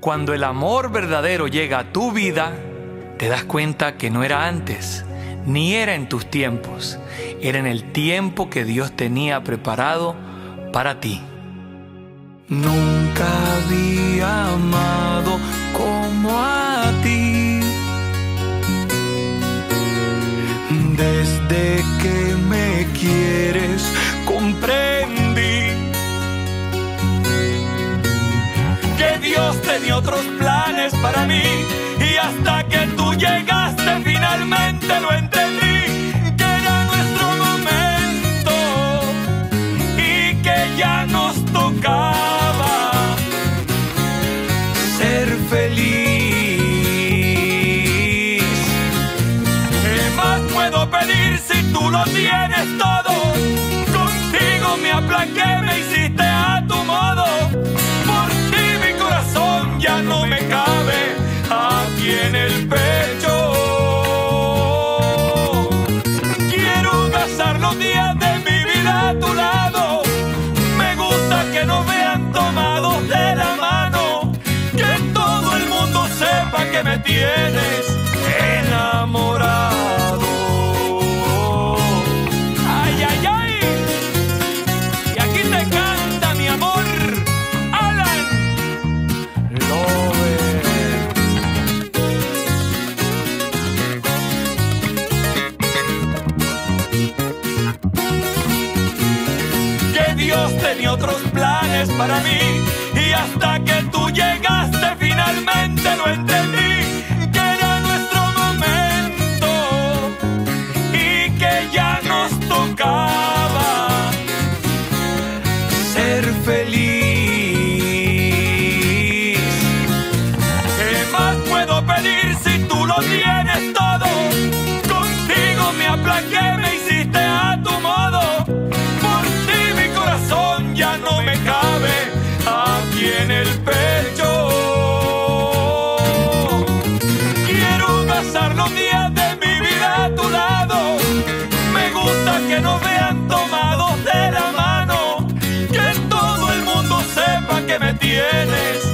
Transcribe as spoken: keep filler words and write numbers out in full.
Cuando el amor verdadero llega a tu vida, te das cuenta que no era antes, ni era en tus tiempos, era en el tiempo que Dios tenía preparado para ti. Nunca había amado como a ti, desde que me quieres comprendí que Dios tenía otros planes para mí, y hasta que tú llegaste finalmente lo entendí, que era nuestro momento y que ya nos tocaba ser feliz. ¿Qué más puedo pedir si tú lo tienes todo? Contigo me aplaqué, me hiciste a tu modo. Por ti mi corazón ya no me cabe aquí en el pecho. Quiero pasar los días de mi vida a tu lado. Me gusta que nos vean tomados de la mano, sepa que me tienes enamorado. ¡Ay, ay, ay! Y aquí te canta mi amor, Alan Lover. Que Dios tenía otros planes para mí, y hasta que tú llegaste finalmente lo entendí, que era nuestro momento y que ya nos tocaba ser feliz. ¿Qué más puedo pedir si tú lo tienes todo? Contigo me aplaqué, me hiciste a tu modo. Por ti mi corazón ya no me cabe aquí en el pecho. Quiero pasar los días de mi vida a tu lado. Me gusta que nos vean tomados de la mano, que todo el mundo sepa que me tienes